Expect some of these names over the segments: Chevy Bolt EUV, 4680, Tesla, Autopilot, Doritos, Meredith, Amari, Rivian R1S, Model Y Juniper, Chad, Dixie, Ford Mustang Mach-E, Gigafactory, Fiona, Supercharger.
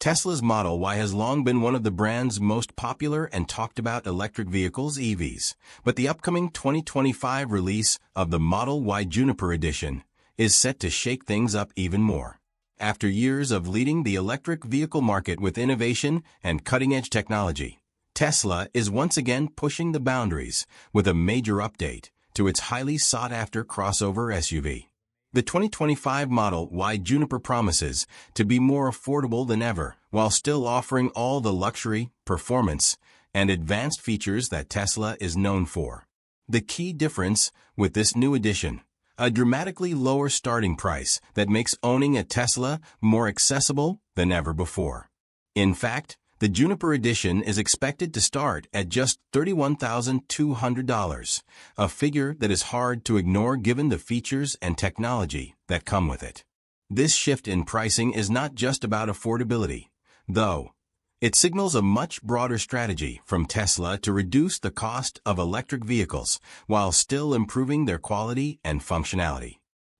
Tesla's Model Y has long been one of the brand's most popular and talked about electric vehicles EVs, but the upcoming 2025 release of the Model Y Juniper Edition is set to shake things up even more. After years of leading the electric vehicle market with innovation and cutting-edge technology, Tesla is once again pushing the boundaries with a major update to its highly sought-after crossover SUV. The 2025 Model Y Juniper promises to be more affordable than ever, while still offering all the luxury, performance, and advanced features that Tesla is known for. The key difference with this new edition: a dramatically lower starting price that makes owning a Tesla more accessible than ever before. In fact, the Juniper Edition is expected to start at just $31,200, a figure that is hard to ignore given the features and technology that come with it. This shift in pricing is not just about affordability, though. It signals a much broader strategy from Tesla to reduce the cost of electric vehicles while still improving their quality and functionality.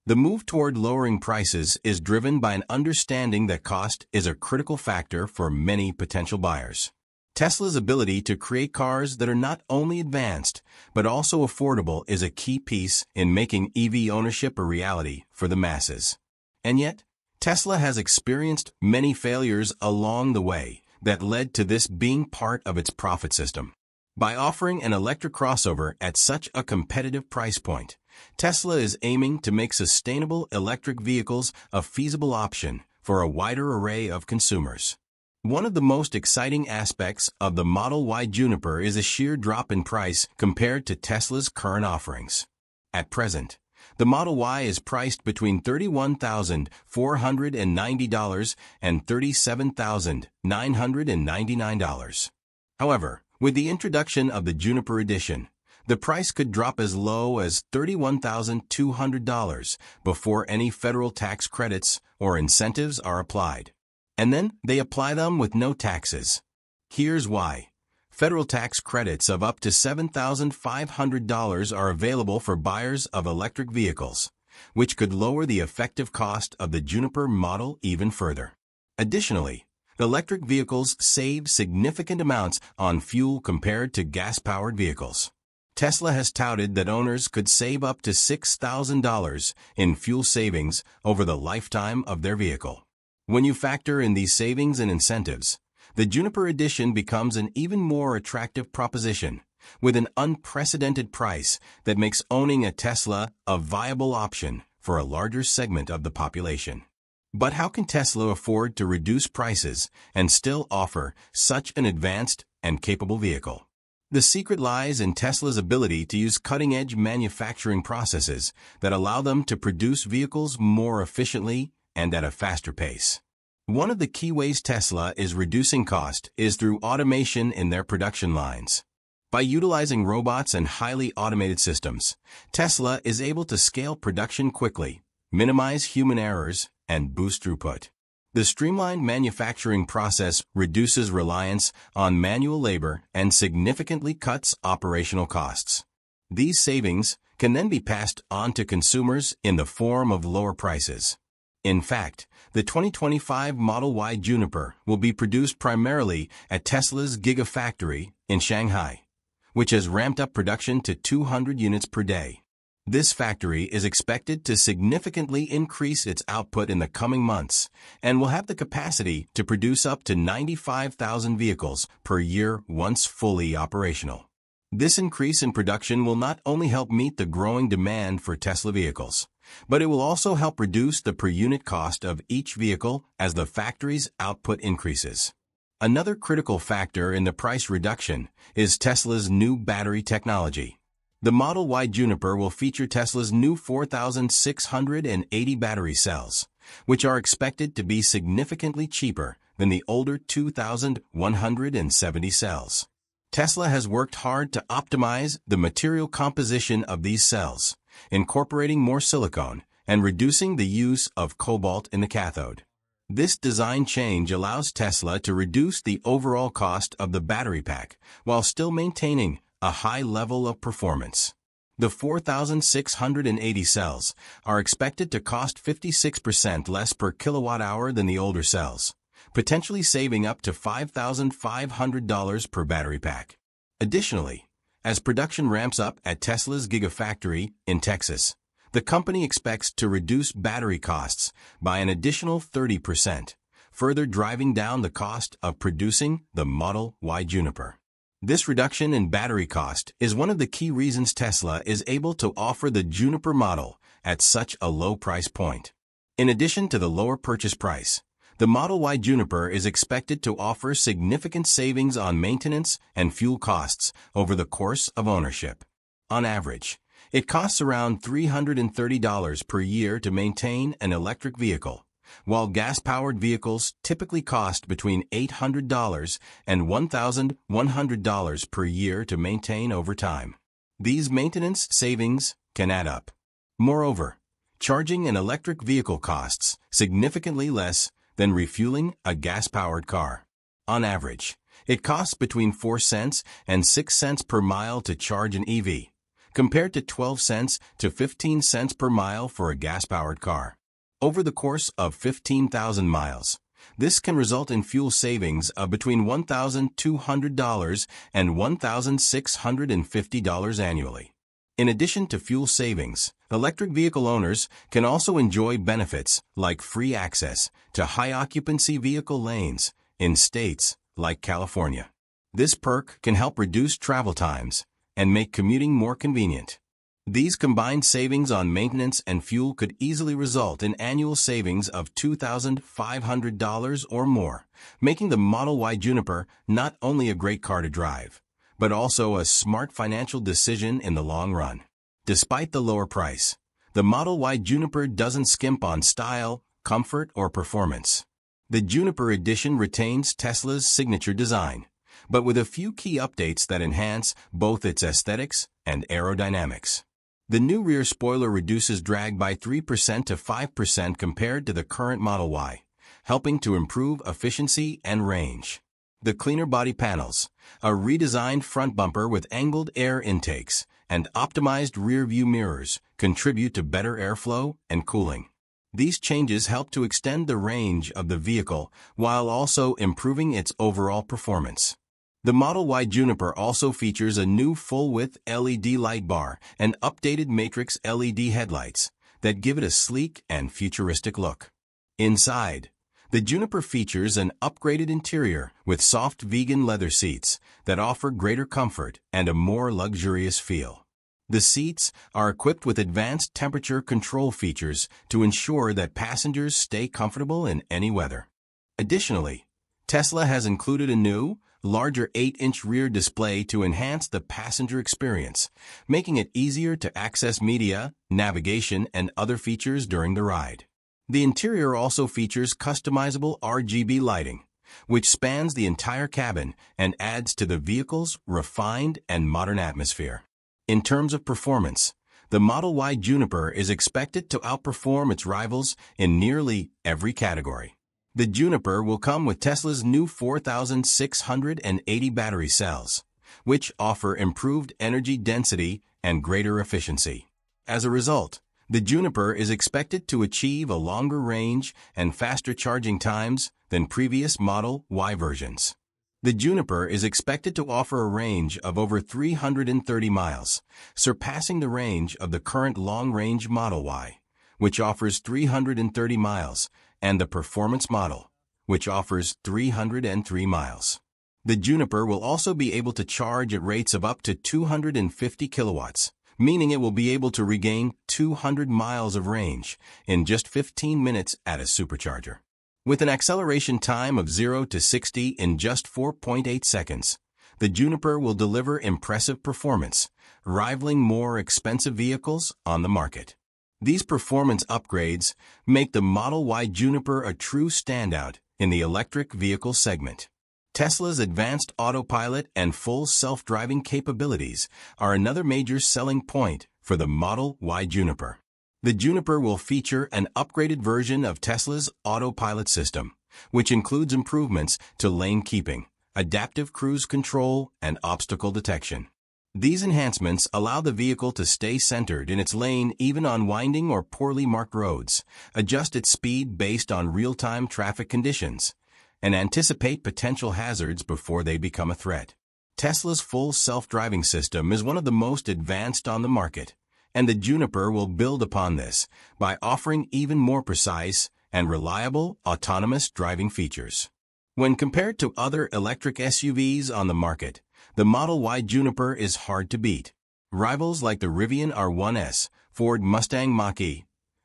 The move toward lowering prices is driven by an understanding that cost is a critical factor for many potential buyers. Tesla's ability to create cars that are not only advanced but also affordable is a key piece in making EV ownership a reality for the masses. And yet, Tesla has experienced many failures along the way that led to this being part of its profit system. By offering an electric crossover at such a competitive price point, Tesla is aiming to make sustainable electric vehicles a feasible option for a wider array of consumers. One of the most exciting aspects of the Model Y Juniper is a sheer drop in price compared to Tesla's current offerings. At present, the Model Y is priced between $31,490 and $37,999. However, with the introduction of the Juniper Edition, the price could drop as low as $31,200 before any federal tax credits or incentives are applied. And then they apply them with no taxes. Here's why. Federal tax credits of up to $7,500 are available for buyers of electric vehicles, which could lower the effective cost of the Juniper model even further. Additionally, electric vehicles save significant amounts on fuel compared to gas-powered vehicles. Tesla has touted that owners could save up to $6,000 in fuel savings over the lifetime of their vehicle. When you factor in these savings and incentives, the Juniper Edition becomes an even more attractive proposition, with an unprecedented price that makes owning a Tesla a viable option for a larger segment of the population. But how can Tesla afford to reduce prices and still offer such an advanced and capable vehicle? The secret lies in Tesla's ability to use cutting-edge manufacturing processes that allow them to produce vehicles more efficiently and at a faster pace. One of the key ways Tesla is reducing cost is through automation in their production lines. By utilizing robots and highly automated systems, Tesla is able to scale production quickly, minimize human errors, and boost throughput. The streamlined manufacturing process reduces reliance on manual labor and significantly cuts operational costs. These savings can then be passed on to consumers in the form of lower prices. In fact, the 2025 Model Y Juniper will be produced primarily at Tesla's Gigafactory in Shanghai, which has ramped up production to 200 units per day. This factory is expected to significantly increase its output in the coming months and will have the capacity to produce up to 95,000 vehicles per year once fully operational. This increase in production will not only help meet the growing demand for Tesla vehicles, but it will also help reduce the per-unit cost of each vehicle as the factory's output increases. Another critical factor in the price reduction is Tesla's new battery technology. The Model Y Juniper will feature Tesla's new 4680 battery cells, which are expected to be significantly cheaper than the older 2170 cells. Tesla has worked hard to optimize the material composition of these cells, incorporating more silicon and reducing the use of cobalt in the cathode. This design change allows Tesla to reduce the overall cost of the battery pack while still maintaining a high level of performance. The 4680 cells are expected to cost 56% less per kilowatt-hour than the older cells, potentially saving up to $5,500 per battery pack. Additionally, as production ramps up at Tesla's Gigafactory in Texas, the company expects to reduce battery costs by an additional 30%, further driving down the cost of producing the Model Y Juniper. This reduction in battery cost is one of the key reasons Tesla is able to offer the Juniper model at such a low price point. In addition to the lower purchase price, the Model Y Juniper is expected to offer significant savings on maintenance and fuel costs over the course of ownership. On average, it costs around $330 per year to maintain an electric vehicle, while gas-powered vehicles typically cost between $800 and $1,100 per year to maintain over time. These maintenance savings can add up. Moreover, charging an electric vehicle costs significantly less than refueling a gas-powered car. On average, it costs between 4 cents and 6 cents per mile to charge an EV, compared to 12 cents to 15 cents per mile for a gas-powered car. Over the course of 15,000 miles, this can result in fuel savings of between $1,200 and $1,650 annually. In addition to fuel savings, electric vehicle owners can also enjoy benefits like free access to high-occupancy vehicle lanes in states like California. This perk can help reduce travel times and make commuting more convenient. These combined savings on maintenance and fuel could easily result in annual savings of $2,500 or more, making the Model Y Juniper not only a great car to drive, but also a smart financial decision in the long run. Despite the lower price, the Model Y Juniper doesn't skimp on style, comfort, or performance. The Juniper Edition retains Tesla's signature design, but with a few key updates that enhance both its aesthetics and aerodynamics. The new rear spoiler reduces drag by 3% to 5% compared to the current Model Y, helping to improve efficiency and range. The cleaner body panels, a redesigned front bumper with angled air intakes, and optimized rear-view mirrors contribute to better airflow and cooling. These changes help to extend the range of the vehicle while also improving its overall performance. The Model Y Juniper also features a new full-width LED light bar and updated matrix LED headlights that give it a sleek and futuristic look. Inside, the Juniper features an upgraded interior with soft vegan leather seats that offer greater comfort and a more luxurious feel. The seats are equipped with advanced temperature control features to ensure that passengers stay comfortable in any weather. Additionally, Tesla has included a new, larger 8-inch rear display to enhance the passenger experience, making it easier to access media, navigation, and other features during the ride. The interior also features customizable RGB lighting, which spans the entire cabin and adds to the vehicle's refined and modern atmosphere. In terms of performance, the Model Y Juniper is expected to outperform its rivals in nearly every category. The Juniper will come with Tesla's new 4680 battery cells, which offer improved energy density and greater efficiency. As a result, the Juniper is expected to achieve a longer range and faster charging times than previous Model Y versions. The Juniper is expected to offer a range of over 330 miles, surpassing the range of the current long-range Model Y, which offers 330 miles, and the performance model, which offers 303 miles. The Juniper will also be able to charge at rates of up to 250 kilowatts, meaning it will be able to regain 200 miles of range in just 15 minutes at a supercharger. With an acceleration time of 0 to 60 in just 4.8 seconds, the Juniper will deliver impressive performance, rivaling more expensive vehicles on the market. These performance upgrades make the Model Y Juniper a true standout in the electric vehicle segment. Tesla's advanced autopilot and full self-driving capabilities are another major selling point for the Model Y Juniper. The Juniper will feature an upgraded version of Tesla's autopilot system, which includes improvements to lane keeping, adaptive cruise control, and obstacle detection. These enhancements allow the vehicle to stay centered in its lane even on winding or poorly marked roads, adjust its speed based on real-time traffic conditions, and anticipate potential hazards before they become a threat. Tesla's full self-driving system is one of the most advanced on the market, and the Juniper will build upon this by offering even more precise and reliable autonomous driving features. When compared to other electric SUVs on the market, the Model Y Juniper is hard to beat. Rivals like the Rivian R1S, Ford Mustang Mach-E,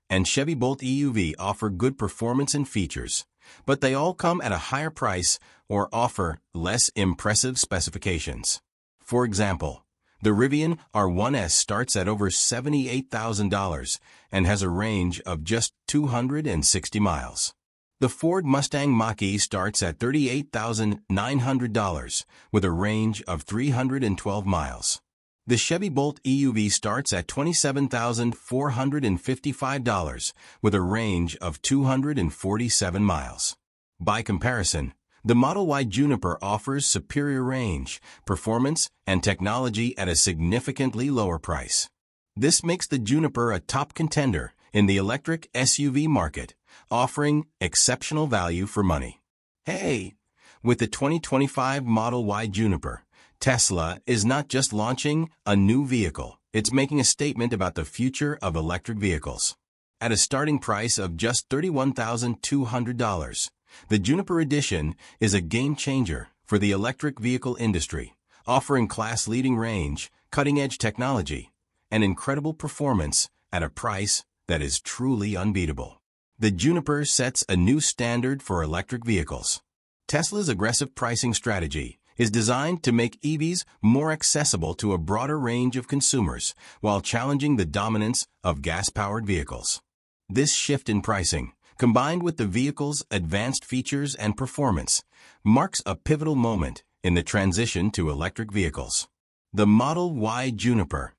and Chevy Bolt EUV offer good performance and features, but they all come at a higher price or offer less impressive specifications. For example, the Rivian R1S starts at over $78,000 and has a range of just 260 miles. The Ford Mustang Mach-E starts at $38,900 with a range of 312 miles. The Chevy Bolt EUV starts at $27,455 with a range of 247 miles. By comparison, the Model Y Juniper offers superior range, performance, and technology at a significantly lower price. This makes the Juniper a top contender in the electric SUV market, offering exceptional value for money. Hey, with the 2025 Model Y Juniper, Tesla is not just launching a new vehicle, it's making a statement about the future of electric vehicles. At a starting price of just $31,200, the Juniper Edition is a game-changer for the electric vehicle industry, offering class-leading range, cutting-edge technology, and incredible performance at a price that is truly unbeatable. The Juniper sets a new standard for electric vehicles. Tesla's aggressive pricing strategy is designed to make EVs more accessible to a broader range of consumers while challenging the dominance of gas-powered vehicles. This shift in pricing, combined with the vehicle's advanced features and performance, marks a pivotal moment in the transition to electric vehicles. The Model Y Juniper